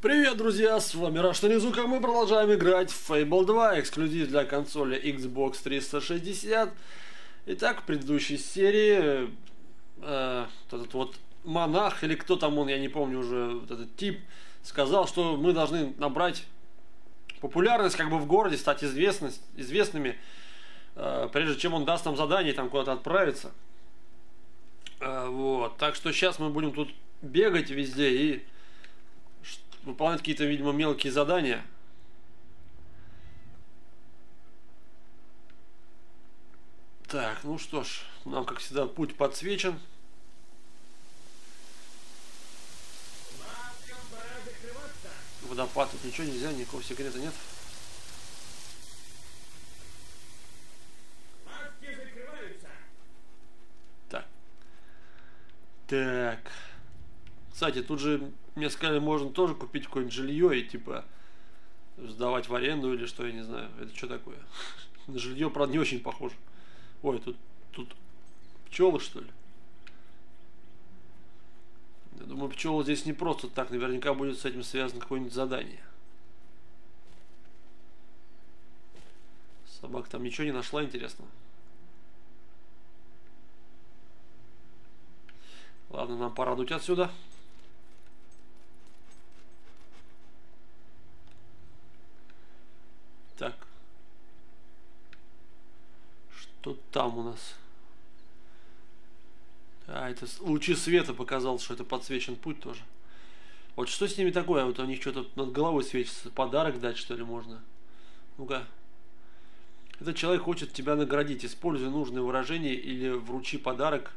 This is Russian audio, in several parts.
Привет, друзья, с вами RussianOnizuka, мы продолжаем играть в Fable 2, эксклюзив для консоли Xbox 360. Итак, в предыдущей серии этот вот монах, или кто там он, я не помню уже, вот этот тип, сказал, что мы должны набрать популярность как бы в городе, стать известными, прежде чем он даст нам задание там куда-то отправиться. Вот, так что сейчас мы будем тут бегать везде и выполнять какие-то, видимо, мелкие задания. Так, ну что ж, нам, как всегда, путь подсвечен. Водопад, тут ничего нельзя, никакого секрета нет. Так. Так. Кстати, тут же мне сказали, можно тоже купить какое-нибудь жилье и типа сдавать в аренду или что, я не знаю. Это что такое? На жилье, правда, не очень похоже. Ой, тут пчелы, что ли? Я думаю, пчелы здесь не просто так. Наверняка будет с этим связано какое-нибудь задание. Собака там ничего не нашла интересного. Ладно, нам пора дуть отсюда. Так, что там у нас? А, это лучи света показал, что это подсвечен путь тоже. Вот что с ними такое? Вот у них что-то над головой светится. Подарок дать, что ли, можно? Ну-ка. Этот человек хочет тебя наградить. Используй нужные выражения или вручи подарок,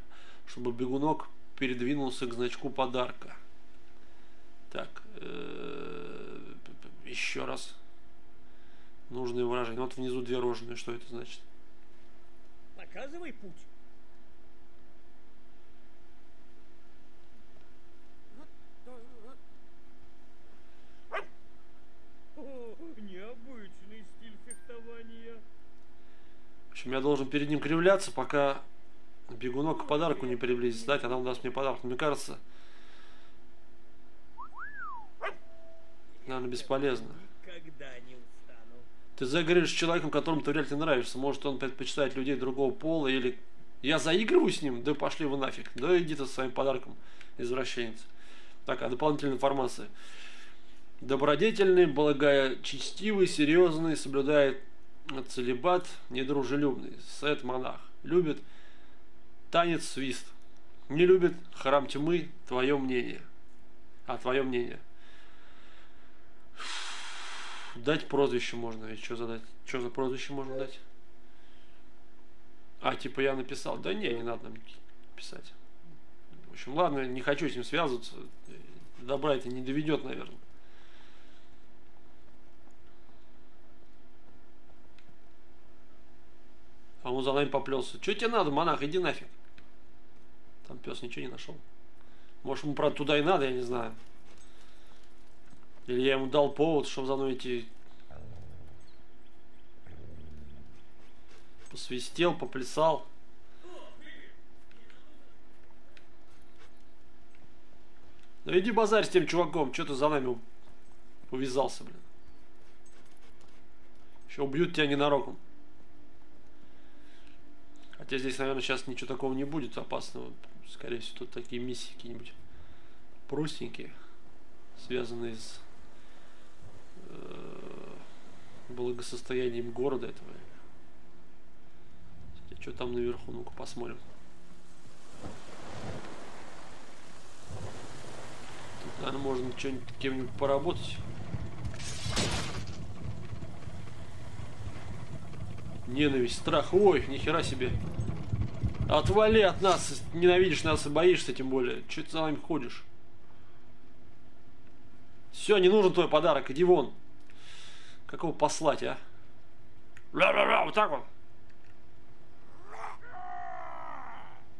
чтобы бегунок передвинулся к значку подарка. Так, еще раз. Нужные выражения. Вот внизу две рожные. Что это значит? Показывай путь. О, необычный стиль фехтования. В общем, я должен перед ним кривляться, пока бегунок к подарку не приблизится. Дать, она даст мне подарок. Мне кажется, наверное, бесполезно. Ты заигрываешь с человеком, которому ты вряд ли нравишься. Может, он предпочитает людей другого пола, или... Я заигрываю с ним? Да пошли вы нафиг. Да иди ты со своим подарком, извращенец. Так, а дополнительная информация. Добродетельный, благочестивый, серьезный, соблюдает целибат, недружелюбный. Сет монах. Любит танец, свист. Не любит храм тьмы, твое мнение. А, твое мнение. Дать прозвище можно, ведь что задать? Что за прозвище можно дать? А, типа я написал. Да не надо нам писать. В общем, ладно, не хочу с ним связываться. Добра это не доведет, наверное. А он за нами поплелся. Че тебе надо, монах? Иди нафиг. Там пес ничего не нашел. Может, ему, правда, туда и надо, я не знаю. Или я ему дал повод, чтобы за мной идти. Посвистел, поплясал. Да иди базарь с тем чуваком, что ты за нами увязался, блин. Еще убьют тебя ненароком. Хотя здесь, наверное, сейчас ничего такого не будет опасного. Скорее всего, тут такие миссии какие-нибудь простенькие, связанные с благосостоянием города этого. Кстати, что там наверху, ну-ка посмотрим. Тут, наверное, можно что-нибудь кем-нибудь поработать. Ненависть, страх. Ой, нихера себе. Отвали от нас. Ненавидишь нас и боишься, тем более. Че ты за нами ходишь? Все, не нужен твой подарок, иди вон. Как его послать, а? Ра-ра-ра, вот так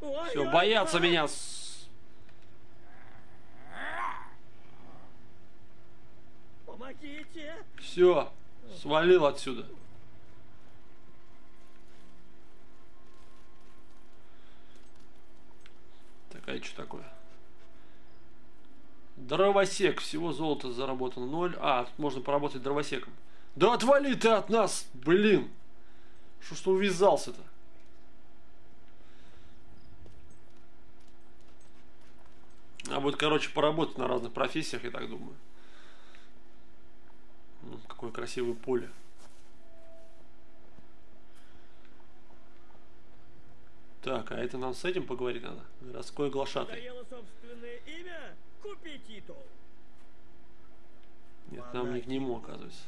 вот. Все, боятся меня. Помогите. Все, свалил отсюда. Так, а это что такое? Дровосек. Всего золота заработано 0. А, тут можно поработать дровосеком. Да отвали ты от нас, блин. Что ж ты увязался-то? А вот, короче, поработать на разных профессиях, я так думаю. Какое красивое поле. Так, а это нам с этим поговорить надо? Городской глашатай. Надоело собственное имя? Купи титул. Нет, нам не к нему, оказывается.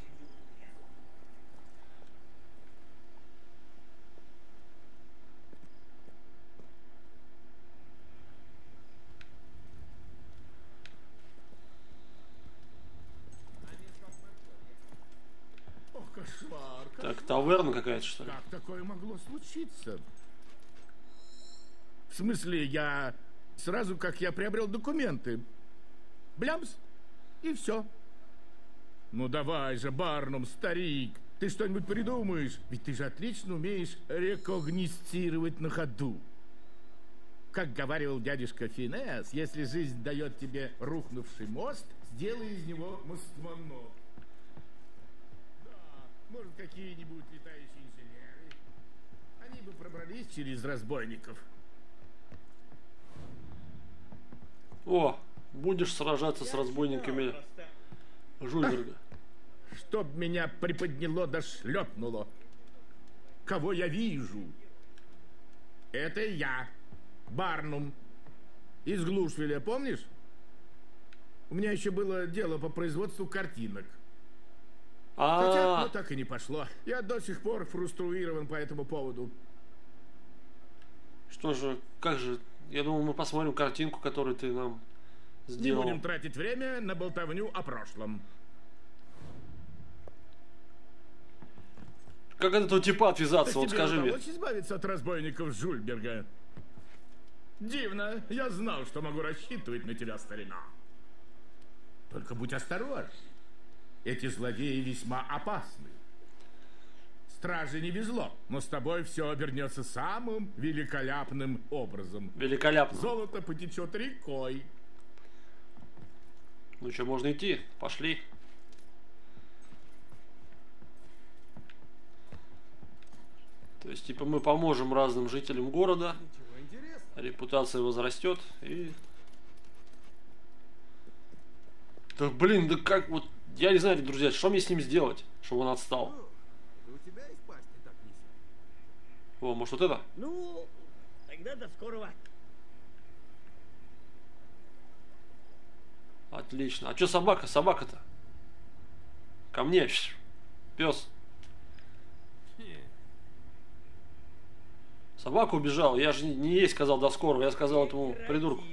Кошмар, так, таверна какая-то, что ли? Как такое могло случиться? В смысле, я сразу как я приобрел документы. Блямс, и все. Ну давай же, Барнум, старик, ты что-нибудь придумаешь? Ведь ты же отлично умеешь рекогнистировать на ходу. Как говаривал дядюшка Финес, если жизнь дает тебе рухнувший мост, сделай из него мостманок. Может, какие-нибудь летающие инженеры. Они бы пробрались через разбойников. О, будешь сражаться с разбойниками Жульберга. Чтоб меня приподняло да шлепнуло. Кого я вижу? Это я, Барнум. Из Глушвилля, помнишь? У меня еще было дело по производству картинок. Хотя, но так и не пошло. Я до сих пор фруструирован по этому поводу. Что же, как же... Я думал, мы посмотрим картинку, которую ты нам сделал. Не будем тратить время на болтовню о прошлом. Как от этого типа отвязаться, вот скажи мне. Удалось избавиться от разбойников Жульберга? Дивно. Я знал, что могу рассчитывать на тебя, старина. Только будь осторожен. Эти злодеи весьма опасны. Стражи не везло, но с тобой все обернется самым великолепным образом. Великолепно. Золото потечет рекой. Ну что, можно идти? Пошли. То есть, типа, мы поможем разным жителям города. Репутация возрастет. И... Да блин, да как вот... Я не знаю, друзья, что мне с ним сделать, чтобы он отстал. О, может вот это? Ну, тогда до скорого. Отлично. А что собака? Собака-то? Ко мне, пес. Собака убежала. Я же не ей сказал до скорого, я сказал этому придурку.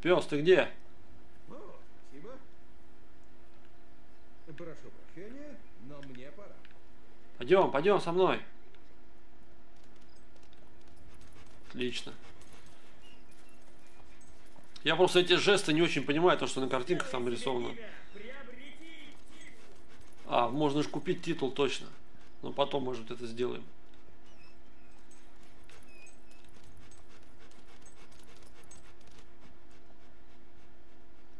Пес, ты где? Прошу прощения, но мне пора. Пойдем, пойдем со мной. Отлично. Я просто эти жесты не очень понимаю, то, что на картинках там нарисовано. А, можно же купить титул точно. Но потом, может, это сделаем.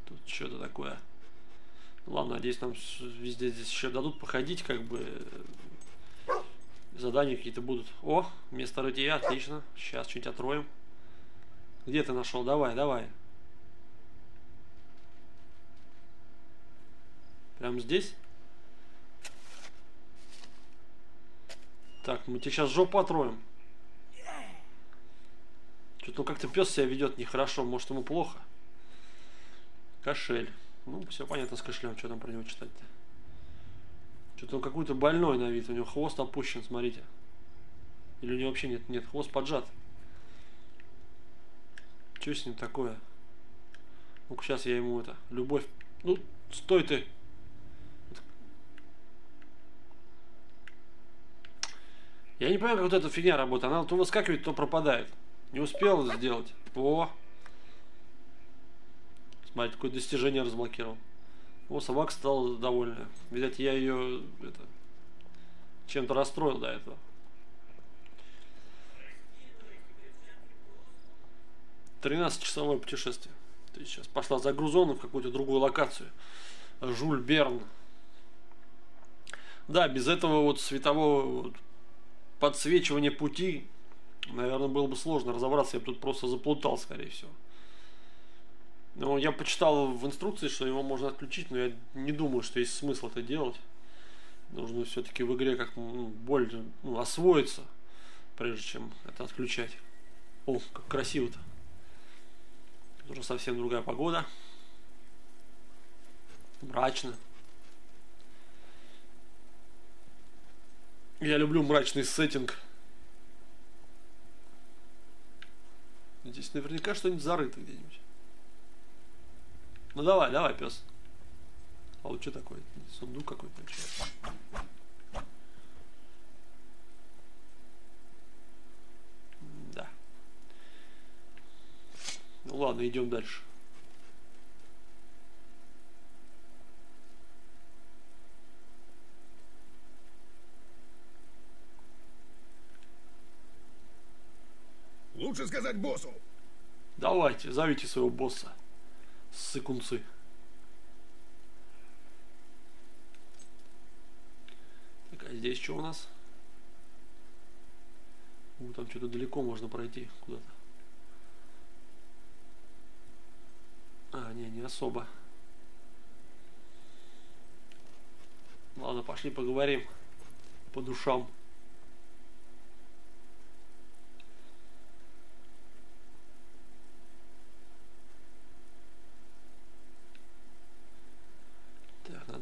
Тут что-то такое. Ладно, надеюсь, нам везде здесь еще дадут походить, как бы задания какие-то будут. О, место рытья, отлично. Сейчас что-нибудь отроем. Где ты нашел? Давай, давай. Прямо здесь? Так, мы тебе сейчас жопу отроем. Что-то как-то пес себя ведет нехорошо, может ему плохо. Кошель. Ну, все понятно с кошелем, что там про него читать-то. Что-то он какой-то больной на вид, у него хвост опущен, смотрите. Или у него вообще нет, нет, хвост поджат. Что с ним такое? Ну-ка, сейчас я ему это, любовь... Ну, стой ты! Я не понимаю, как вот эта фигня работает, она то выскакивает, то пропадает. Не успел это сделать. О! Смотри, такое достижение разблокировал. О, собака стала довольна. Видать, я ее чем-то расстроил до этого. . 13-часовое путешествие. То есть сейчас пошла загрузона в какую-то другую локацию. Жульберга. Да, без этого вот светового подсвечивания пути, наверное, было бы сложно разобраться. Я бы тут просто заплутал, скорее всего. Но я почитал в инструкции, что его можно отключить, но я не думаю, что есть смысл это делать. Нужно все-таки в игре как-то освоиться, прежде чем это отключать. О, как красиво-то. Уже совсем другая погода. Мрачно. Я люблю мрачный сеттинг. Здесь наверняка что-нибудь зарыто где-нибудь. Ну давай, давай, пес. А вот что такое? Сундук какой-то. Да. Ну ладно, идем дальше. Лучше сказать боссу. Давайте, зовите своего босса. Сыкунцы. Так, а здесь что у нас? О, там что-то далеко можно пройти куда-то. А, не особо. Ладно, пошли поговорим по душам.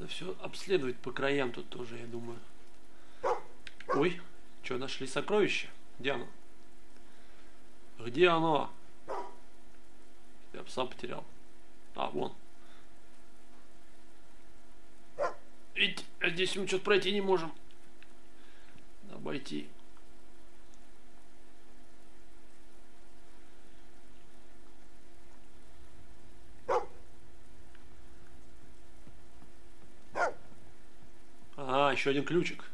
Все обследовать по краям тут тоже, я думаю. Ой, что, нашли сокровище? Где оно? Где оно? Я пса потерял. А, вон. Ведь здесь мы что-то пройти не можем. Обойти. Еще один ключик.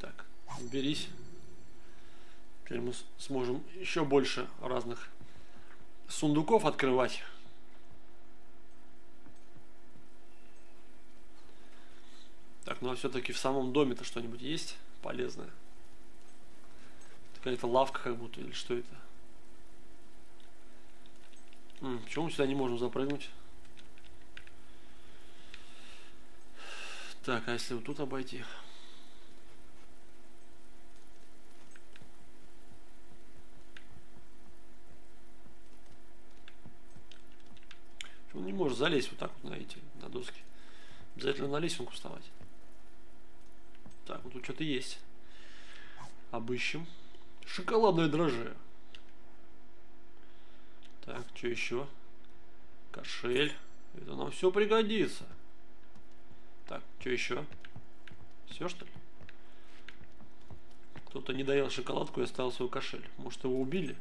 Так, уберись. Теперь мы сможем еще больше разных сундуков открывать. Так, ну а все-таки в самом доме-то что-нибудь есть полезное? Какая-то лавка как будто, или что это? Почему мы сюда не можем запрыгнуть? Так, а если вот тут обойти? Он не может залезть вот так вот на эти, на доски. Обязательно на лесенку вставать. Так, вот тут что-то есть. Обыщем. Шоколадное дрожжи. Так, что еще? Кошель. Это нам все пригодится. Так, что еще? Все, что ли? Кто-то не доел шоколадку и оставил свой кошель. Может, его убили?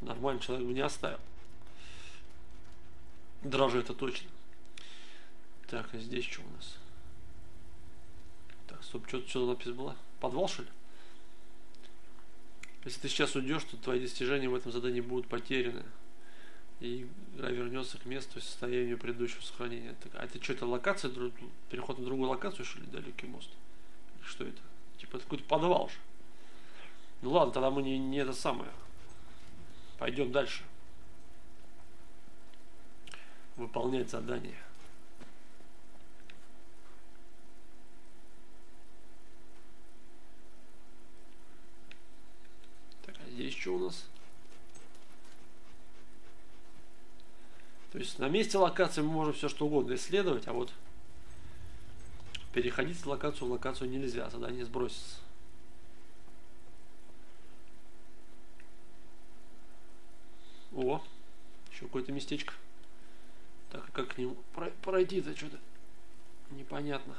Нормальный человек бы не оставил. Дрожжи это точно. Так, а здесь что у нас? Так, стоп, что-то надпись была. Подвал, что ли? Если ты сейчас уйдешь, то твои достижения в этом задании будут потеряны. И игра вернется к месту и состоянию предыдущего сохранения. Так, а это что, это локация? Переход на другую локацию, что ли? Далекий мост? Что это? Типа это какой-то подвал же. Ну ладно, тогда мы не это самое. Пойдем дальше. Выполнять задание. Так, а здесь что у нас? То есть на месте локации мы можем все что угодно исследовать, а вот переходить с локацию в локацию нельзя, тогда не сбросится. О, еще какое-то местечко. Так, как к нему пройти-то, что-то непонятно.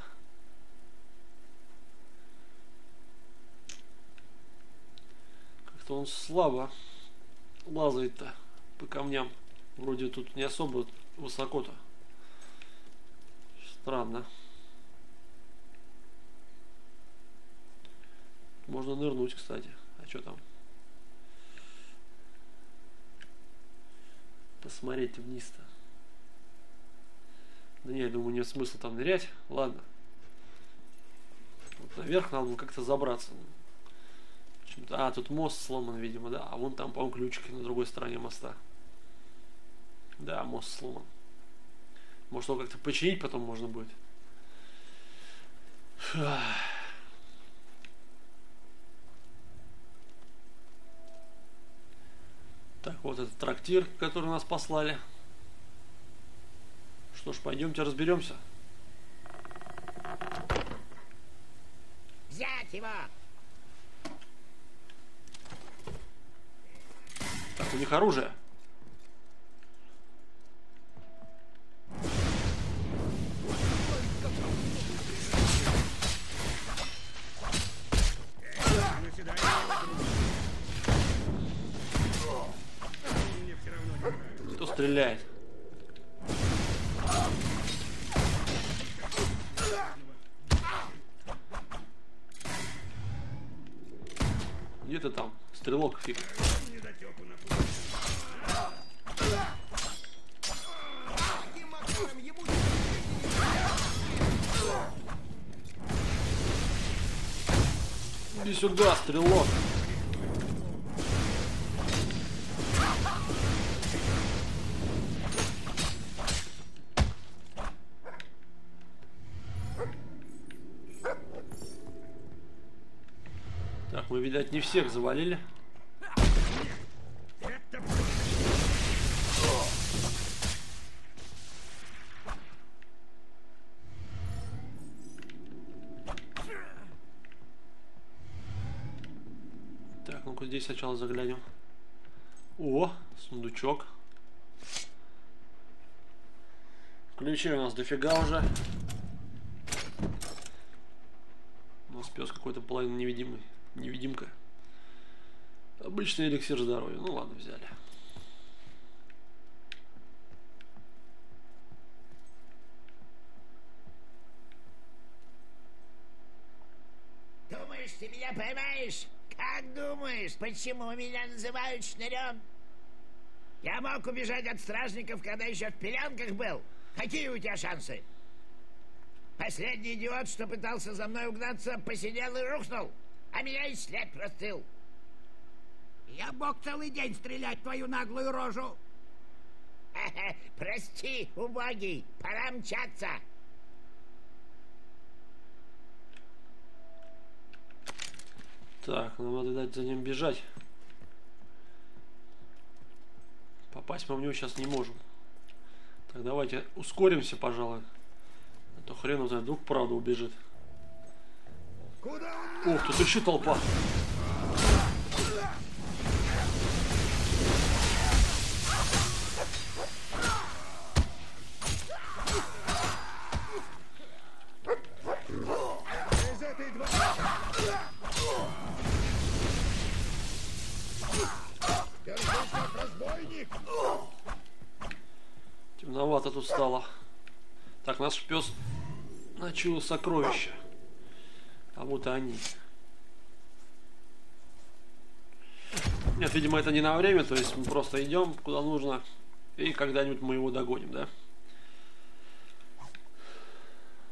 Как-то он слабо лазает-то по камням. Вроде тут не особо высоко-то. Странно. Можно нырнуть, кстати. А что там? посмотреть вниз-то? Да не, я думаю, нет смысла там нырять. Ладно. Вот наверх надо было как-то забраться. Почему-то... А, тут мост сломан, видимо, да? А вон там, по-моему, ключики на другой стороне моста. Да, мост сломан. Может, его как-то починить потом можно будет. Так, вот этот трактир, который нас послали. Что ж, пойдемте разберемся. Взять его! Так, у них оружие. Кто стреляет? Где ты там? Стрелок фиг. Иди сюда, стрелок. Так, мы, видать, не всех завалили. Так, ну-ка здесь сначала заглянем. О, сундучок. Ключей у нас дофига уже. У нас пес какой-то половину невидимый. Невидимка. Обычный эликсир здоровья. Ну ладно, взяли. Думаешь, ты меня поймаешь? Как думаешь, почему меня называют шнырем? Я мог убежать от стражников, когда еще в пеленках был. Какие у тебя шансы? Последний идиот, что пытался за мной угнаться, посидел и рухнул. А меня и след простыл. Я мог целый день стрелять в твою наглую рожу. Прости, убогий, пора мчаться. Так, нам надо дать за ним бежать. Попасть мы в него сейчас не можем. Так, давайте ускоримся, пожалуй. А то хрен знает, вдруг правда убежит. Ох, тут еще толпа. Темновато тут стало. Так, наш пес начал сокровища. А вот и они. Нет, видимо, это не на время, то есть мы просто идем куда нужно, и когда-нибудь мы его догоним, да?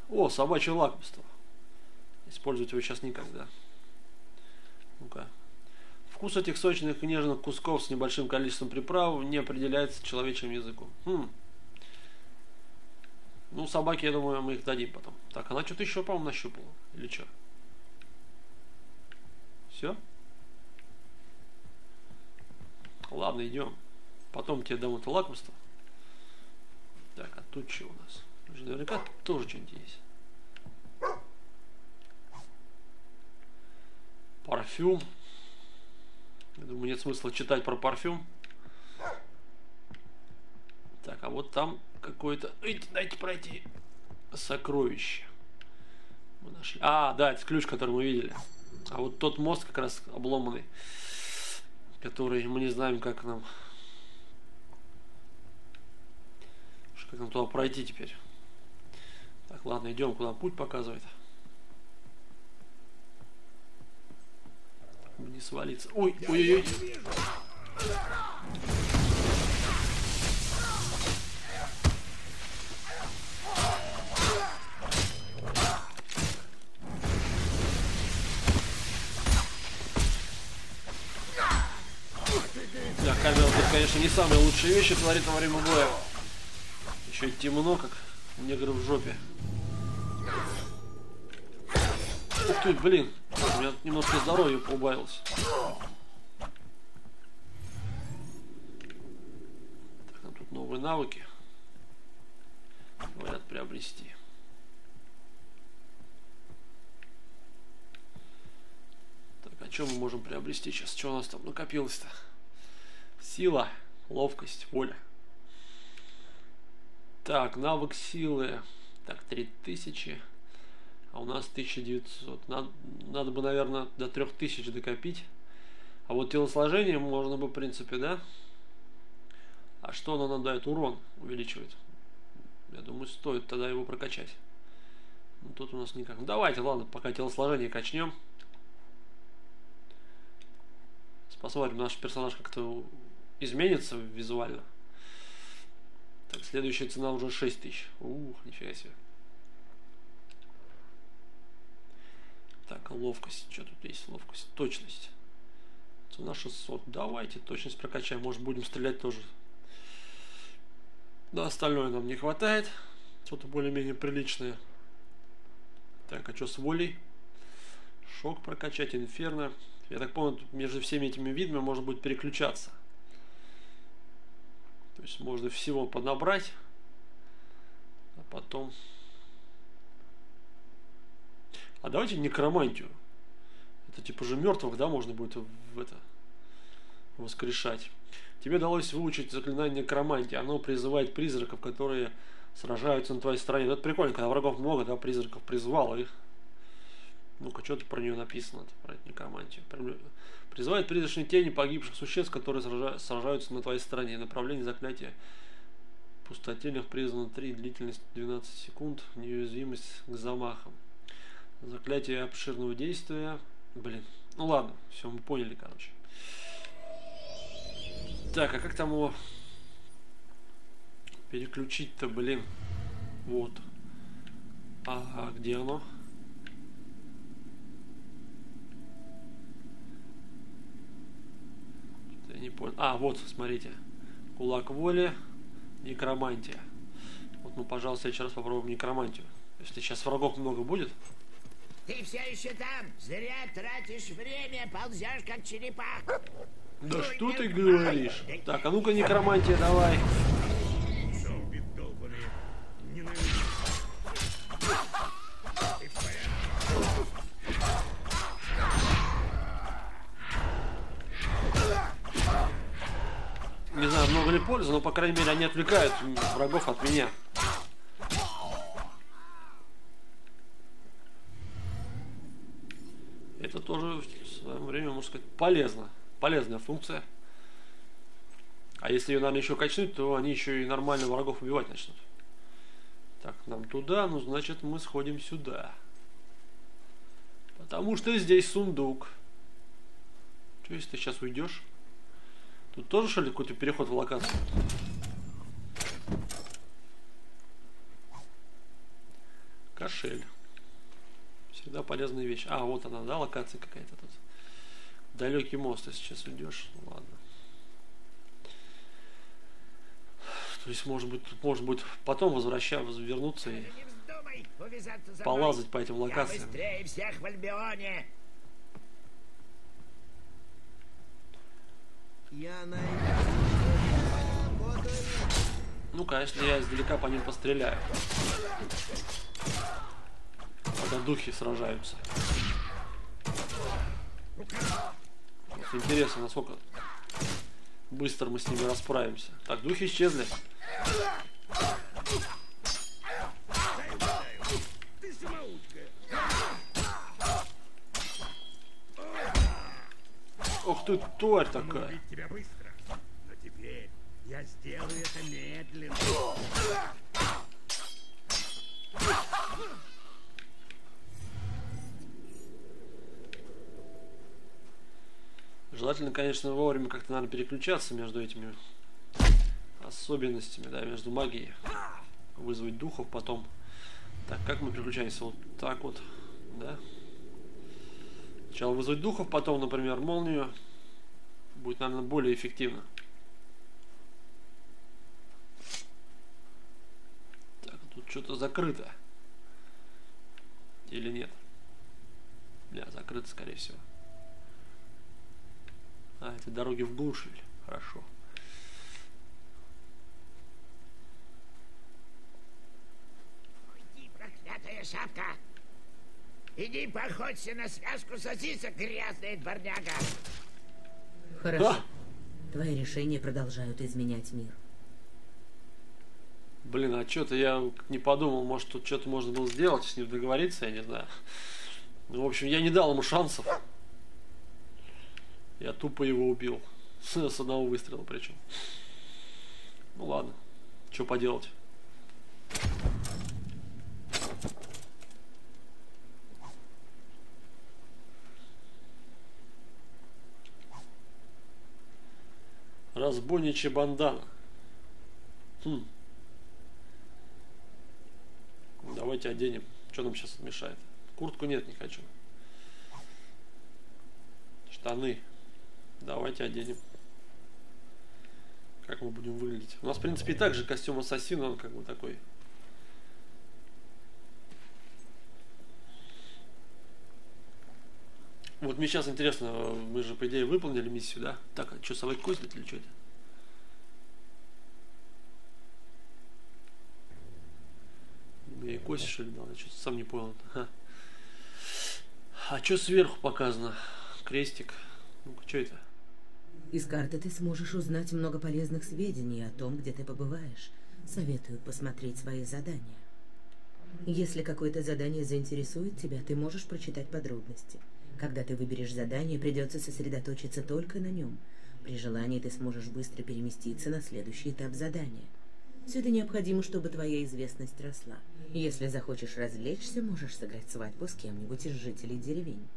О, собачье лакомство. Использовать его сейчас никогда. Ну-ка. Вкус этих сочных и нежных кусков с небольшим количеством приправ не определяется человечьим языком. Ну, собаки, я думаю, мы их дадим потом. Так, она что-то еще, по-моему, нащупала. Или что? Все? Ладно, идем. Потом тебе дам это лакомство. Так, а тут что у нас? Наверняка тоже что-нибудь есть. Парфюм. Я думаю, нет смысла читать про парфюм. Так, а вот там какое-то... Эй, дайте пройти. Сокровище. Мы нашли. А, да, это ключ, который мы видели. А вот тот мост как раз обломанный, который мы не знаем, как нам туда пройти теперь. Так, ладно, идем, куда путь показывает. Не свалиться. Ой, ой, ой. конечно, не самые лучшие вещи творит во время боя. Еще темно, как негры в жопе. Ух ты, блин, у меня немножко здоровья поубавилось. Так, нам тут новые навыки говорят приобрести. Так, а что мы можем приобрести сейчас? Что у нас там накопилось-то? Сила, ловкость, воля. Так, навык силы. Так, 3000. А у нас 1900. Надо бы, наверное, до 3000 докопить. А вот телосложение можно бы, в принципе, да? А что оно нам дает? Урон увеличивает. Я думаю, стоит тогда его прокачать. Но тут у нас никак. Ну, давайте, ладно, пока телосложение качнем. Посмотрим, наш персонаж как-то изменится визуально. Так, следующая цена уже 6000. Ух, нифига себе. Так, ловкость. Что тут есть? Ловкость. Точность. Цена 600. Давайте точность прокачаем. Может, будем стрелять тоже. Да, остальное нам не хватает. Что-то более-менее приличное. Так, а что с волей? Шок прокачать, инферно. Я так понял, между всеми этими видами можно будет переключаться. То есть можно всего поднабрать, а потом... А давайте некромантию. Это типа же мертвых, да, можно будет в это воскрешать. Тебе удалось выучить заклинание некромантии. Оно призывает призраков, которые сражаются на твоей стороне. Это прикольно, когда врагов много, да, призраков призвал их. Ну-ка, что-то про нее написано, про эту некромантию. Призывает призрачные тени погибших существ, которые сражаются на твоей стороне. Направление заклятия пустотельных признано 3, длительность 12 секунд, неуязвимость к замахам. Заклятие обширного действия. Блин, ну ладно, все, мы поняли, короче. Так, а как там его переключить-то, блин? Вот. А где оно? Я не понял. А, вот, смотрите. Кулак воли, некромантия. Вот мы, пожалуйста, еще раз попробуем некромантию. Если сейчас врагов много будет. Ты все еще там. Зря тратишь время, ползешь как черепаха. Да что ты говоришь? Так, а ну-ка, некромантия, давай. Не знаю, много ли пользы, но, по крайней мере, они отвлекают врагов от меня. Это тоже в своем время, можно сказать, полезно. Полезная функция. А если ее, наверное, еще качнуть, то они еще и нормально врагов убивать начнут. Так, нам туда, ну, значит, мы сходим сюда. Потому что здесь сундук. Че, если ты сейчас уйдешь? Тут тоже, что ли, какой-то переход в локацию? Кошель. Всегда полезная вещь. А, вот она, да, локация какая-то тут. Далекий мост, если сейчас уйдешь. Ну, ладно. То есть, может быть, потом вернуться и полазать по этим локациям. Ну, конечно, я издалека по ним постреляю. Когда духи сражаются. Вот интересно, насколько быстро мы с ними расправимся. Так, духи исчезли. Ох ты, тварь такая. Тебя быстро, но теперь я сделаю это медленно. Желательно, конечно, вовремя как-то надо переключаться между этими особенностями, да, между магией. Вызвать духов потом. Так, как мы переключаемся? Вот так вот, да? Сначала вызвать духов, потом, например, молнию. Будет, наверное, более эффективно. что-то закрыто. Или нет? Да, закрыто, скорее всего. А, это дороги в Глушвилль. Хорошо. Уйди, проклятая шапка! Иди походься на связку сосисок, грязная дворняга! Хорошо. А? Твои решения продолжают изменять мир. Блин, а что-то я не подумал, может, тут что-то можно было сделать, с ним договориться, я не знаю. Ну, в общем, я не дал ему шансов. Я тупо его убил. С одного выстрела причем. Ну ладно, что поделать. Разбойничья бандана. Хм. Давайте оденем. Что нам сейчас мешает? Куртку нет, не хочу. Штаны. Давайте оденем. Как мы будем выглядеть? У нас, в принципе, и так же костюм ассасина, он как бы такой. Вот мне сейчас интересно, мы же, по идее, выполнили миссию, да? Так, а что, совать кость или что это? Я кость, что ли, дал? Я что-то сам не понял. А что сверху показано? Крестик. Ну-ка, что это? Из карты ты сможешь узнать много полезных сведений о том, где ты побываешь. Советую посмотреть свои задания. Если какое-то задание заинтересует тебя, ты можешь прочитать подробности. Когда ты выберешь задание, придется сосредоточиться только на нем. При желании ты сможешь быстро переместиться на следующий этап задания. Все это необходимо, чтобы твоя известность росла. Если захочешь развлечься, можешь сыграть свадьбу с кем-нибудь из жителей деревень.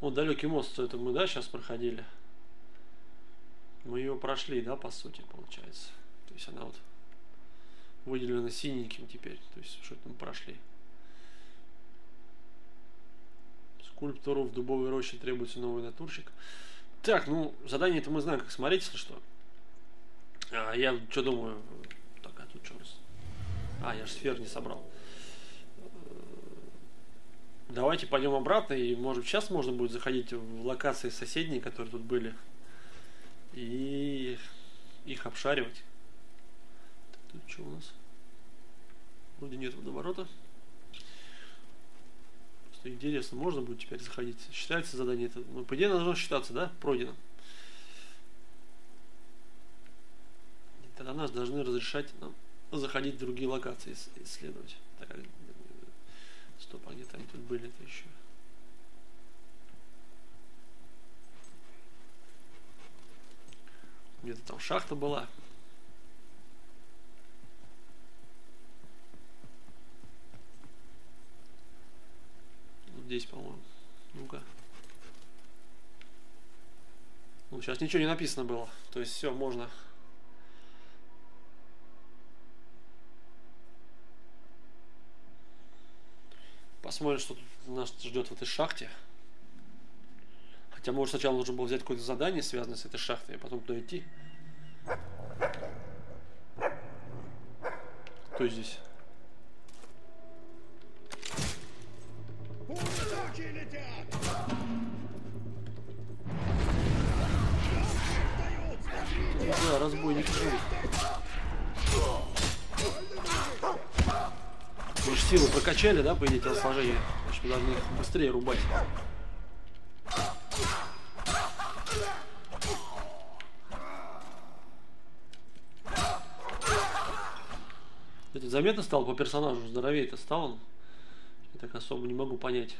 О, далекий мост, это мы, да, сейчас проходили? Мы ее прошли, да, по сути, получается. То есть она вот выделена синеньким теперь. То есть что-то мы прошли. Скульптуру в дубовой роще требуется новый натурщик. Так, ну, задание-то мы знаем, как смотреть, если что. А, я что думаю... Так, а тут что раз? А, я же сфер не собрал. Давайте пойдем обратно, и, может, сейчас можно будет заходить в локации соседние, которые тут были, и их обшаривать. Так, тут что у нас? Вроде нет водоворота. Интересно, можно будет теперь заходить? Считается задание? Ну, по идее, должно считаться, да? Пройдено. И тогда нас должны разрешать нам заходить в другие локации, исследовать. Так, стоп, а где-то они тут были-то еще. Где-то там шахта была. Здесь, по-моему. Ну-ка. Ну, сейчас ничего не написано было. То есть все, можно. Посмотрим, что тут нас ждет в этой шахте. Хотя, может, сначала нужно было взять какое-то задание, связанное с этой шахтой, а потом туда идти. Кто здесь? Да, разбойник жив. Мы же силы прокачали, да, по идее, телосложение. Значит, мы должны их быстрее рубать. Кстати, заметно стал по персонажу, здоровее-то стал он. Я так особо не могу понять.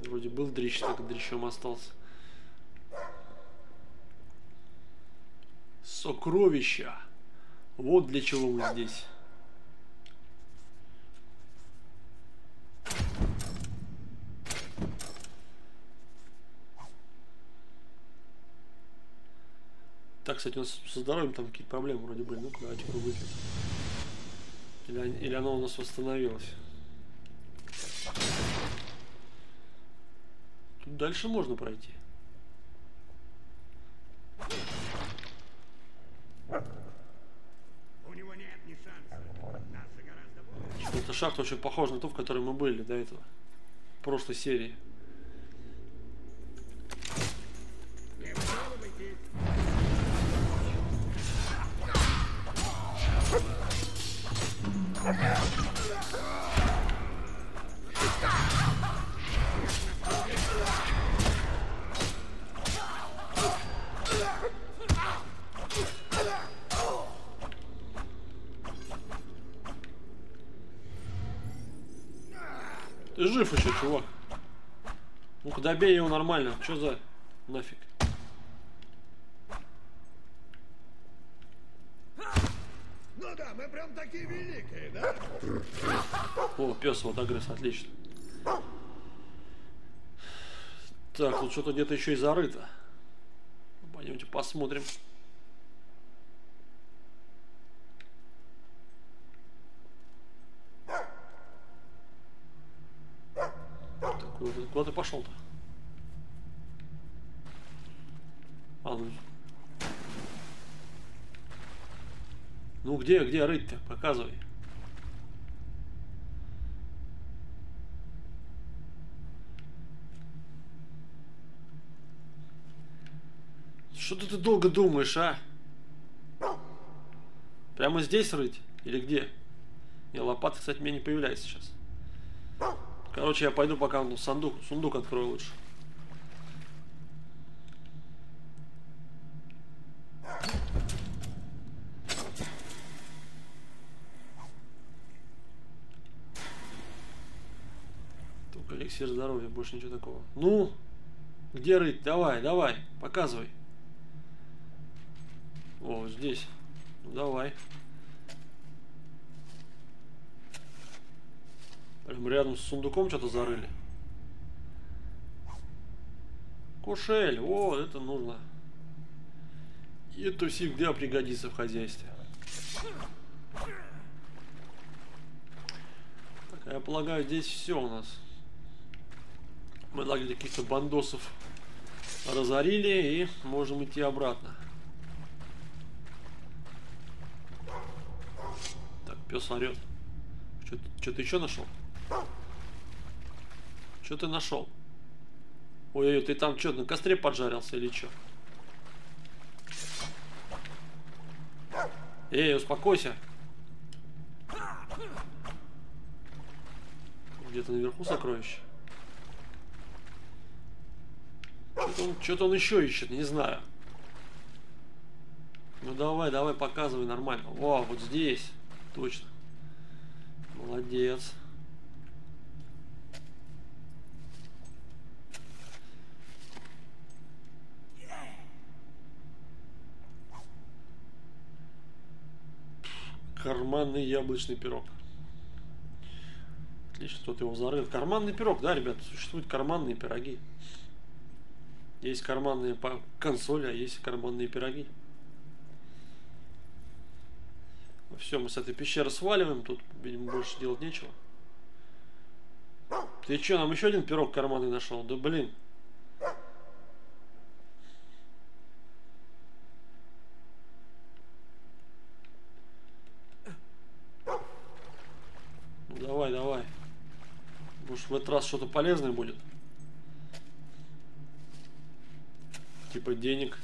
Вроде был дрищ, так дрищом остался. Сокровища. Вот для чего мы здесь. Так, кстати, у нас со здоровьем там какие-то проблемы вроде были. Ну, давайте выпьем. Или оно у нас восстановилось. Тут дальше можно пройти. эта шахта очень похожа на ту, в которой мы были до этого, в прошлой серии. Ты жив еще, чувак. Ну-ка, добей его нормально. Что за нафиг? Ну да, мы прям такие великие, да? О, пес вот агресс, отлично. Так, тут что-то где-то еще и зарыто. Пойдемте посмотрим. Куда ты пошел-то? А, ну где рыть-то? Показывай. Что-то ты долго думаешь, а? Прямо здесь рыть? Или где? И лопаты, кстати, мне не появляется сейчас. Короче, я пойду пока сундук открою лучше. Только эликсир здоровья, больше ничего такого. Ну, где рыть? Давай, показывай. О, здесь. Ну, давай. Прям рядом с сундуком что-то зарыли. Кошель. О, это нужно. И то всегда пригодится в хозяйстве. Так, я полагаю, здесь все у нас. Мы лагерь каких-то бандосов разорили и можем идти обратно. Так, пес орет. Что ты еще нашел? Что ты нашел? Ой-ой-ой, ты там что, на костре поджарился или что? Эй, успокойся. Где-то наверху сокровище. Что-то он еще ищет, не знаю. Ну давай, показывай нормально. О, вот здесь. Точно. Молодец. Карманный яблочный пирог. Отлично, кто-то его зарыл. Карманный пирог, да, ребят, существуют карманные пироги. Есть карманные консоли, а есть карманные пироги. Все, мы с этой пещеры сваливаем. Тут, видимо, больше делать нечего. Ты что, нам еще один пирог карманный нашел? Да блин. Давай. Может, в этот раз что-то полезное будет? Типа денег.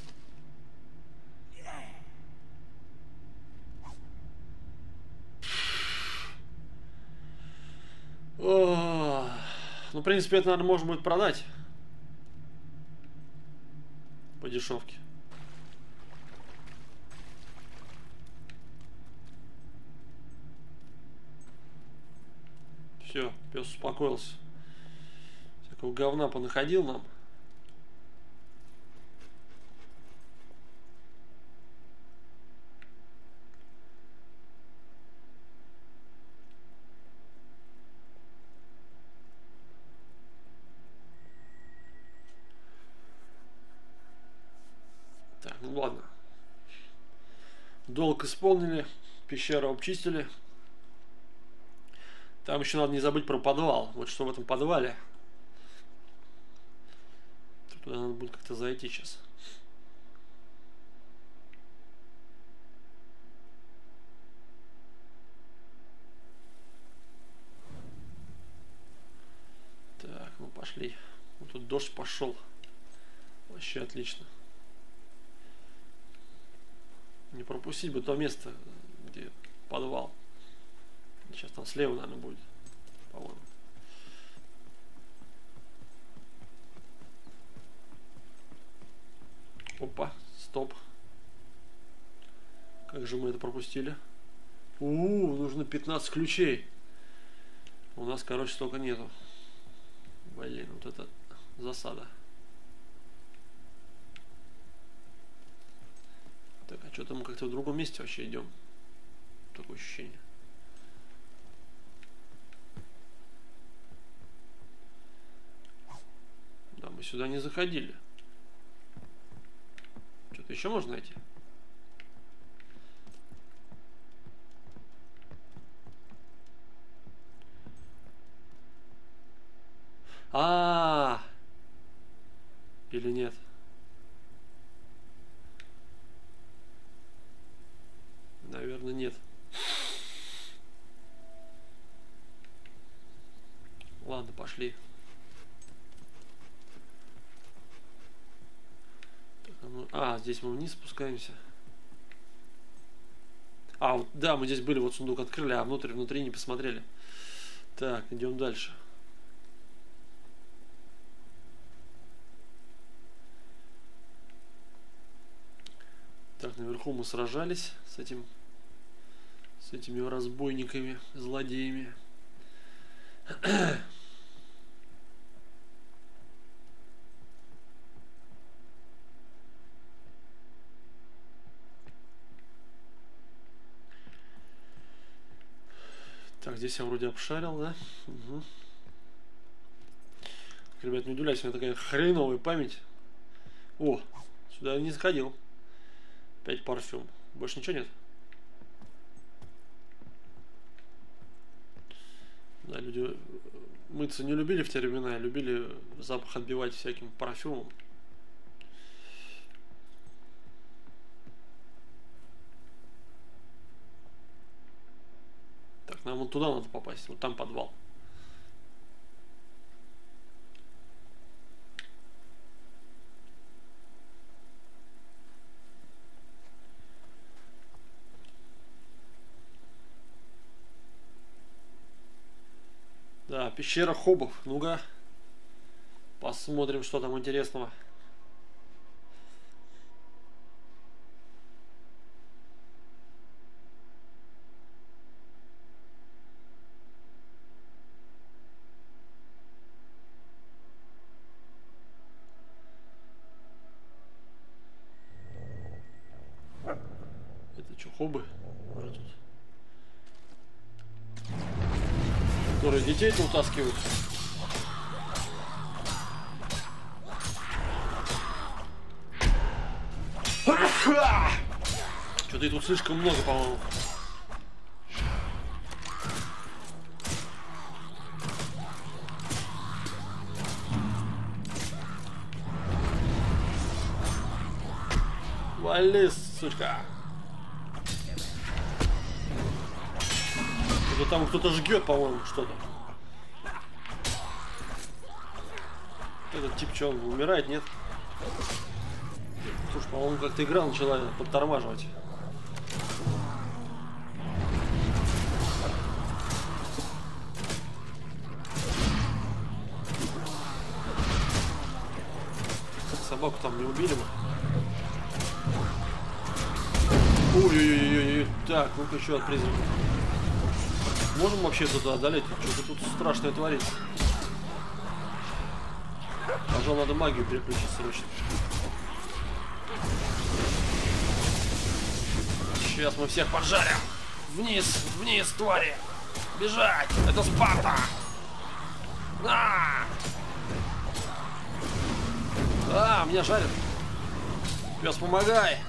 О, ну, в принципе, это, наверное, можно будет продать. По дешевке. Все, пес успокоился. Всякого говна понаходил нам. Так, ну ладно. Долг исполнили, пещеру обчистили. Там еще надо не забыть про подвал. Вот что в этом подвале. Туда надо будет как-то зайти сейчас. тут дождь пошел. Вообще отлично. Не пропустить бы то место, где подвал. Сейчас там слева, наверное, будет. По-моему. Опа, стоп. Как же мы это пропустили? Нужно 15 ключей. У нас, короче, столько нету. Блин, вот это засада. Так, а что-то мы как-то в другом месте вообще идем. Такое ощущение. Да, мы сюда не заходили. Что-то еще можно найти? Или нет? Наверное, нет. Ладно, пошли. Здесь мы вниз спускаемся. Вот, да, мы здесь были, вот сундук открыли, а внутри не посмотрели. Так, идем дальше. Так, наверху мы сражались с этими разбойниками, злодеями. Так, здесь я вроде обшарил, да? Угу. Ребят, не удивляйтесь, у меня такая хреновая память. Сюда я не заходил. 5 парфюм. Больше ничего нет? Да, люди мыться не любили в те времена, а любили запах отбивать всяким парфюмом. Так, нам вот туда надо попасть. Вот там подвал. Да, пещера Хобов. Ну-ка, посмотрим, что там интересного. Это что, Хобы? Которые детей-то утаскивают. Что-то их тут слишком много, по-моему. Вали, сучка. Там кто-то жгет, по-моему, что-то. Этот тип, что, он умирает, нет? Слушай, по-моему, как-то игра начала подтормаживать. Собаку там не убили мы. Ой-ой-ой-ой-ой. Так, ну-ка еще от призрака. Можем вообще туда одолеть? Что-то тут страшное творится. Пожалуй, надо магию переключить срочно. Сейчас мы всех поджарим. Вниз, вниз, твари. Бежать. Это Спарта. Меня жарят. Пес, помогай.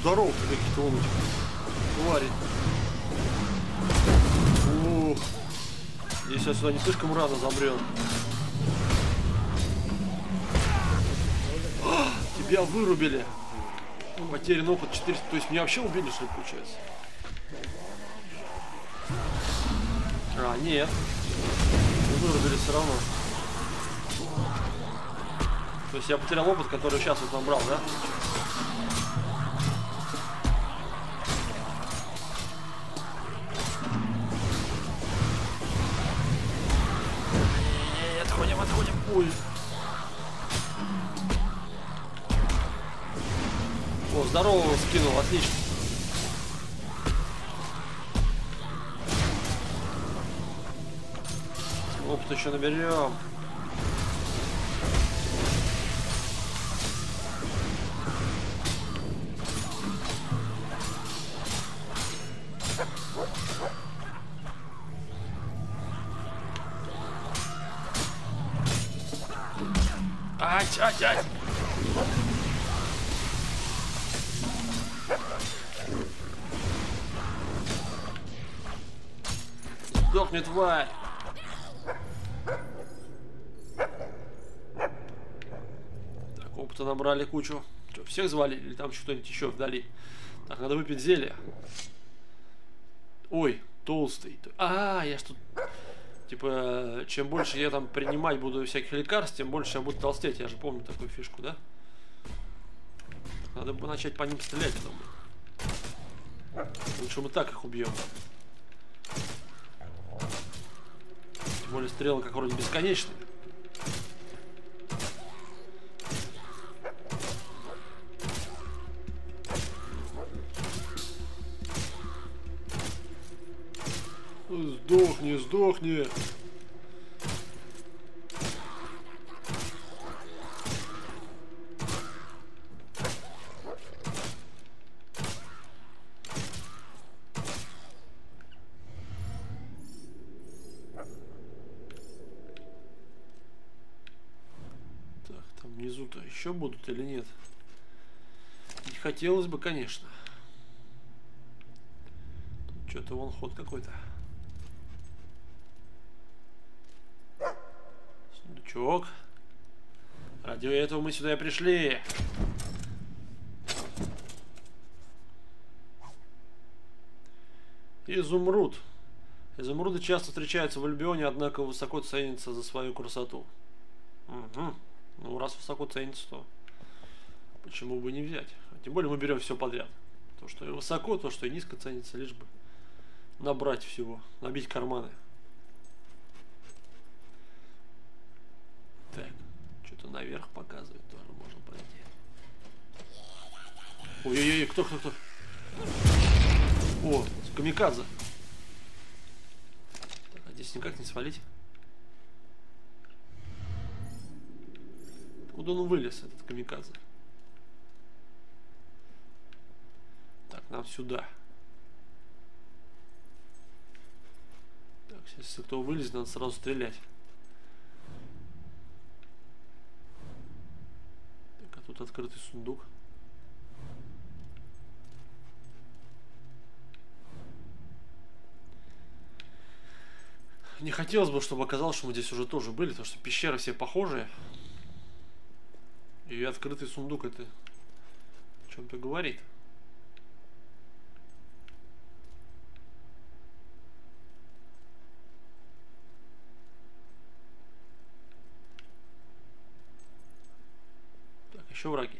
Здоров, какие-то умнички. Твари. Ух. Здесь я сюда не слишком рано забрел. Тебя вырубили. Потерян опыт 400. То есть меня вообще убили, что ли, получается? А, нет. Вырубили все равно. То есть я потерял опыт, который сейчас вот набрал, да? Отходим, отходим. Ой. О, здорового скинул, отлично. Опыт еще наберем. Ать-ать-ать! Сдохни, тварь! Так, опыта набрали кучу. Что, всех звали? Или там что-нибудь еще вдали? Так, надо выпить зелье. Ой, толстый. А, я что... Типа, чем больше я там принимать буду всяких лекарств, тем больше я буду толстеть. Я же помню такую фишку, да? Надо бы начать по ним стрелять, думаю. Лучше мы так их убьем. Тем более стрелы, как вроде, бесконечные. Сдохни, сдохни. Так, там внизу-то еще будут или нет? Не хотелось бы, конечно. Тут что-то вон ход какой-то. Сундучок. Ради этого мы сюда и пришли. Изумруд. Изумруды часто встречаются в Альбионе, однако высоко ценятся за свою красоту. Угу. Ну, раз высоко ценится, то почему бы не взять? Тем более мы берем все подряд. То, что и высоко, то, что и низко ценится, лишь бы набрать всего, набить карманы. Так, что-то наверх показывает, тоже можно пройти. Ой-ой-ой, кто? О, камикадзе. Так, а здесь никак не свалить. Куда он вылез, этот камикадзе? Так, нам сюда. Так, сейчас, если кто вылез, надо сразу стрелять. Тут открытый сундук. Не хотелось бы, чтобы оказалось, что мы здесь уже тоже были, потому что пещеры все похожие. И открытый сундук это о чем-то говорит. Еще враги.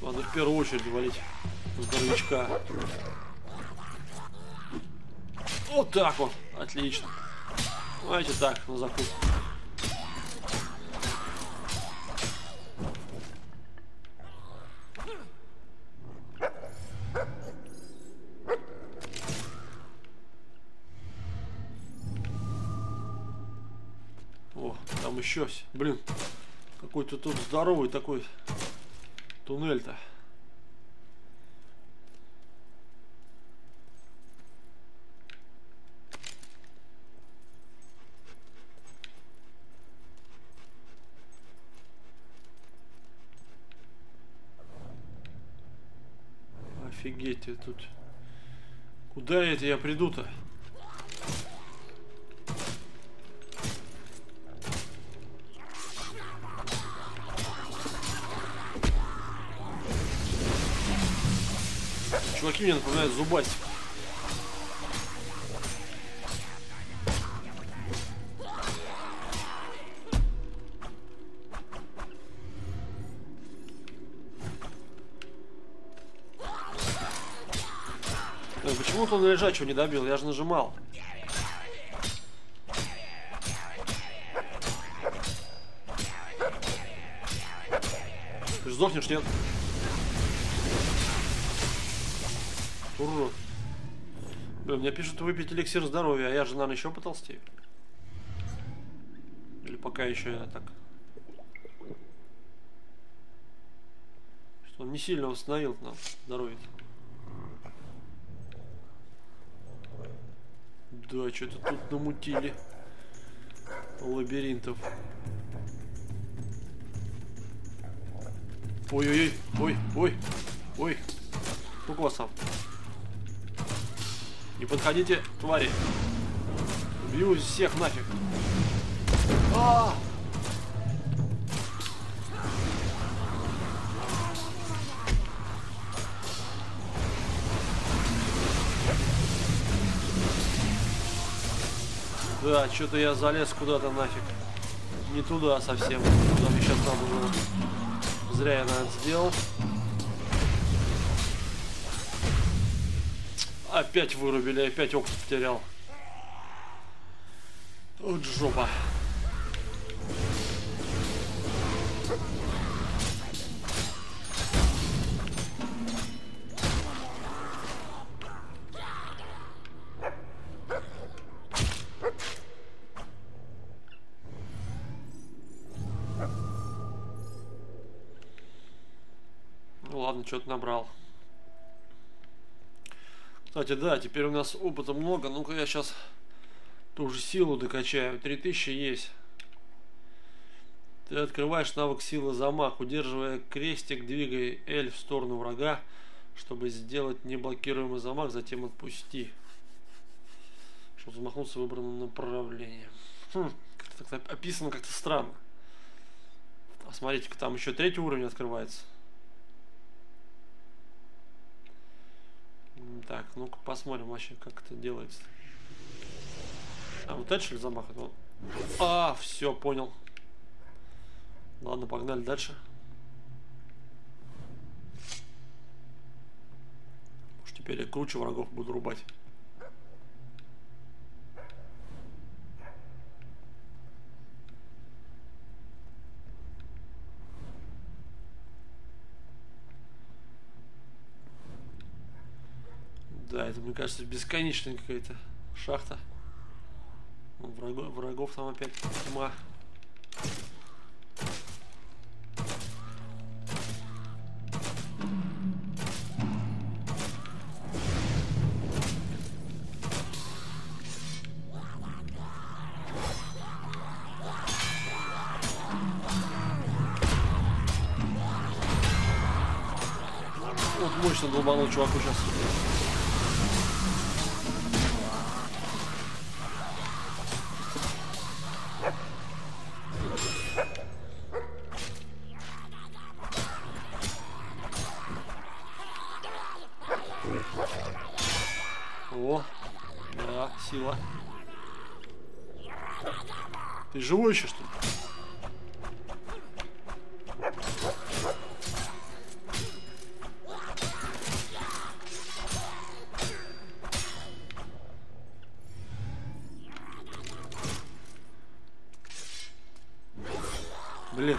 Надо в первую очередь валить здоровячка. Вот так вот. Отлично. Давайте так, на закуп. Еще, блин, какой-то тут здоровый такой туннель-то. Офигеть, тут Куда это я приду-то? Чуваки мне напоминают зубастик. Почему-то он лежачего не добил, я же нажимал. Ты же сдохнешь, нет? Урод. Блин, мне пишут выпить эликсир здоровья, а я же, наверное, еще потолстею. Или пока еще я так. Что он не сильно восстановил нам здоровье. Да, что-то тут намутили лабиринтов. Ой-ой-ой, ой-ой, ой. Сколько вас там? Не подходите, твари. Убью всех нафиг. А-а-а! Да, что-то я залез куда-то нафиг. Не туда совсем. Куда мне сейчас надо было. Зря я, наверное, сделал. Опять вырубили, опять опыт потерял. Вот жопа. Ну ладно, что-то набрал. Кстати, да, теперь у нас опыта много. Ну-ка я сейчас ту же силу докачаю. 3000 есть. Ты открываешь навык силы замах. Удерживая крестик, двигай L в сторону врага, чтобы сделать неблокируемый замах, затем отпусти. Чтобы замахнулся в выбранном направлении. Как-то описано как-то странно. А смотрите-ка, там еще третий уровень открывается. Так, ну-ка посмотрим вообще, как это делается. А вот это что ли замах? А, все, понял. Ладно, погнали дальше. Уж теперь я круче врагов буду рубать. Да, это, мне кажется, бесконечная какая-то шахта. Врагов там опять тьма. Вот мощно долбанул чуваку сейчас. Ты живой еще, что ли? Блин.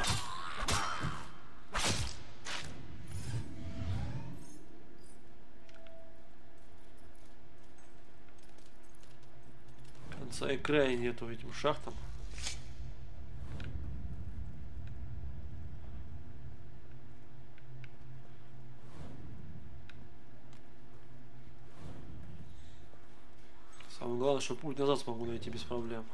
Конца и края нету этим шахтам. Главное, что путь назад смогу найти без проблем.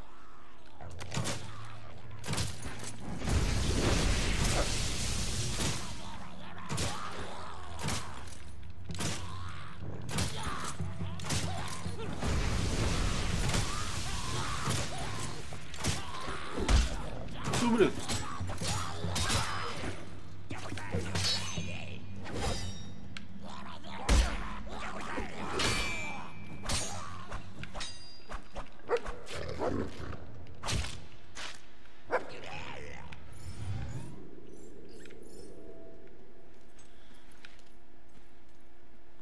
вижу, блин.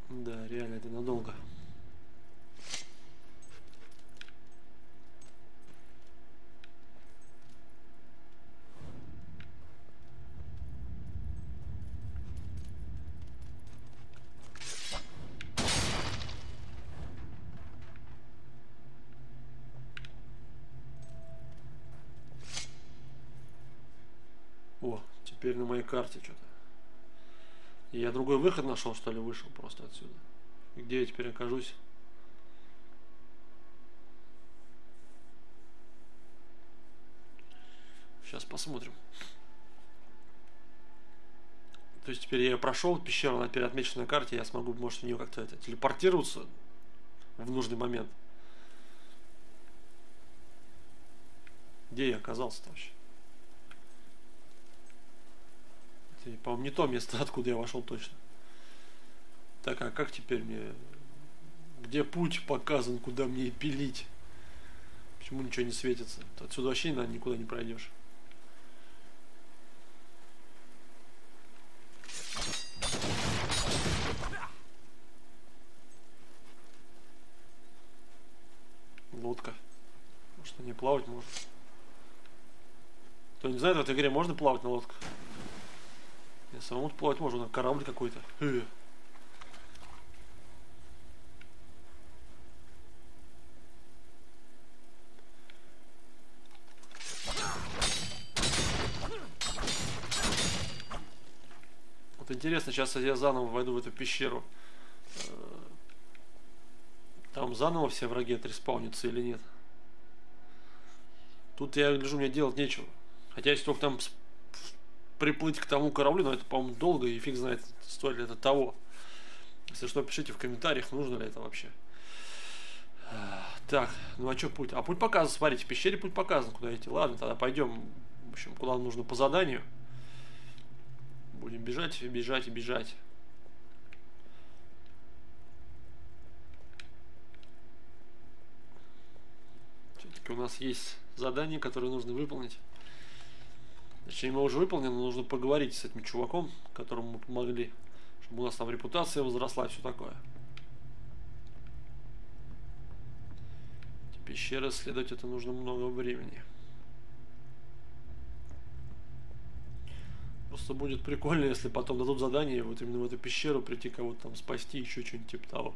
Да, реально, это надолго. О, теперь на моей карте что-то. Я другой выход нашел, что ли, вышел просто отсюда. И где я теперь окажусь? Сейчас посмотрим. То есть теперь я прошел пещеру на переотмеченной карте, я смогу, может, в нее как-то телепортироваться в нужный момент. Где я оказался-то вообще? По-моему, не то место, откуда я вошел точно. Так, а как теперь мне... Где путь показан, куда мне пилить? Почему ничего не светится? Отсюда вообще, наверное, никуда не пройдешь. Лодка. Может, на ней плавать можно? Кто не знает, в этой игре можно плавать на лодках? Я самому плавать можно, на корабль какой-то. Вот интересно, сейчас я заново войду в эту пещеру. Там заново все враги отреспаунятся или нет? Тут я лежу, мне делать нечего. Хотя если только там... приплыть к тому кораблю, но это, по-моему, долго, и фиг знает, стоит ли это того. Если что, пишите в комментариях, нужно ли это вообще. Так, ну а что путь? А путь показан, смотрите, в пещере путь показан, куда идти. Ладно, тогда пойдем, в общем, куда нам нужно по заданию. Будем бежать, и бежать, и бежать. Все-таки у нас есть задание, которое нужно выполнить. Точнее, мы уже выполнили, но нужно поговорить с этим чуваком, которому мы помогли, чтобы у нас там репутация возросла и все такое. Пещеры исследовать, это нужно много времени. Просто будет прикольно, если потом дадут задание вот именно в эту пещеру прийти, кого-то там спасти, еще что-нибудь типа того.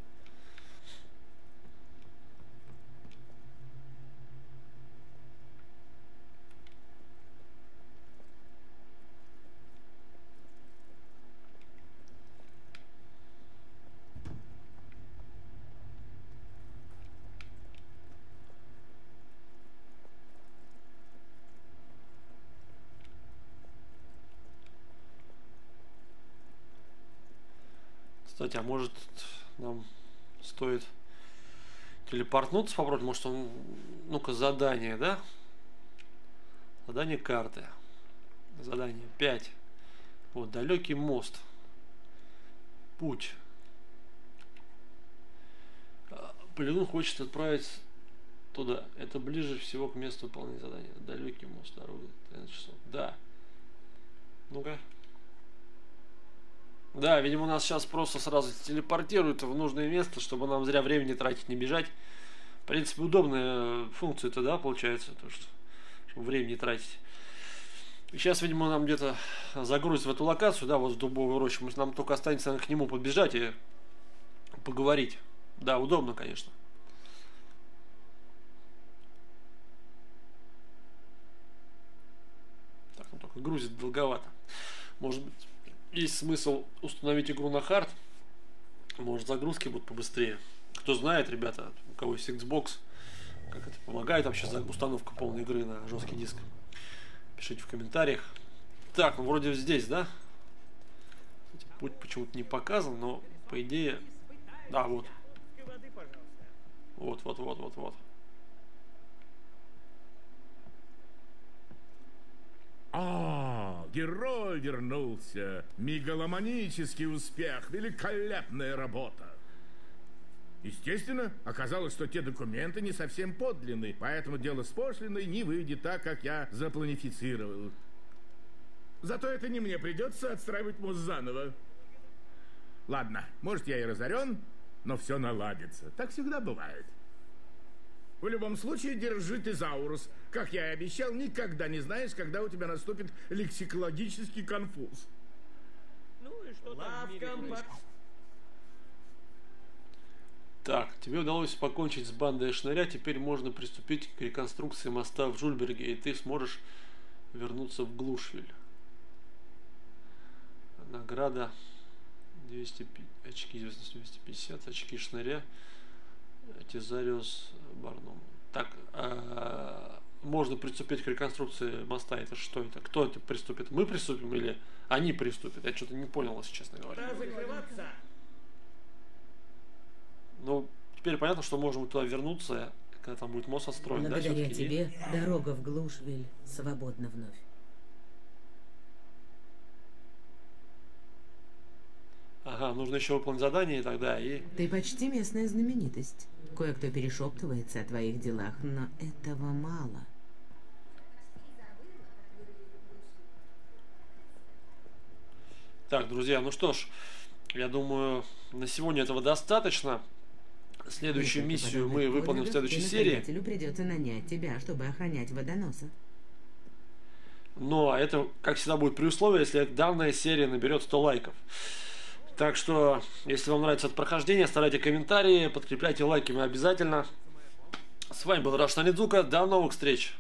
Кстати, а может нам стоит телепортнуться, попробовать, может он... Ну-ка, задание, да? Задание карты. Задание 5. Вот, далекий мост. Путь. Полигон хочет отправить туда. Это ближе всего к месту выполнения задания. Далекий мост, дорога, 13 часов. Да. Ну-ка. Да, видимо, нас сейчас просто сразу телепортируют в нужное место, чтобы нам зря времени тратить, не бежать. В принципе, удобная функция-то, да, получается, то, что, чтобы времени тратить. И сейчас, видимо, нам где-то загрузят в эту локацию, да, вот в Дубовой роще. Нам только останется, наверное, к нему подбежать и поговорить. Да, удобно, конечно. Так, ну только грузит долговато. Может быть... Есть смысл установить игру на хард. Может, загрузки будут побыстрее. Кто знает, ребята, у кого есть Xbox, как это помогает вообще установка полной игры на жесткий диск. Пишите в комментариях. Так, ну вроде здесь, да? Путь почему-то не показан, но по идее... Да, вот. Вот. Герой вернулся. Мегаломанический успех. Великолепная работа. Естественно, оказалось, что те документы не совсем подлинны, поэтому дело с пошлиной не выйдет так, как я запланифицировал. Зато это не мне придется отстраивать мост заново. Ладно, может, я и разорен, но все наладится. Так всегда бывает. В любом случае, держи тезаурус. Как я и обещал, никогда не знаешь, когда у тебя наступит лексикологический конфуз. Ну и что там? Так, тебе удалось покончить с бандой шныря, теперь можно приступить к реконструкции моста в Жульберге, и ты сможешь вернуться в Глушвилль. Награда 200, очки известности 250, очки шныря, Тезариус Барном. Так, можно приступить к реконструкции моста. Это что это? Кто это приступит? Мы приступим или они приступят? Я что-то не понял, если честно говоря. Ну, теперь понятно, что можем туда вернуться, когда там будет мост отстроен. Благодаря тебе дорога в Глушвилль свободна вновь. Ага, нужно еще выполнить задание тогда и... Ты почти местная знаменитость. Кое-кто перешептывается о твоих делах, но этого мало. Так, друзья, ну что ж, я думаю, на сегодня этого достаточно. Следующую миссию мы выполним в следующей серии. Придется нанять тебя, чтобы охранять водоноса. Но это, как всегда, будет при условии, если данная серия наберет 100 лайков. Так что, если вам нравится это прохождение, оставляйте комментарии, подкрепляйте лайками обязательно. С вами был RussianOnizuka. До новых встреч!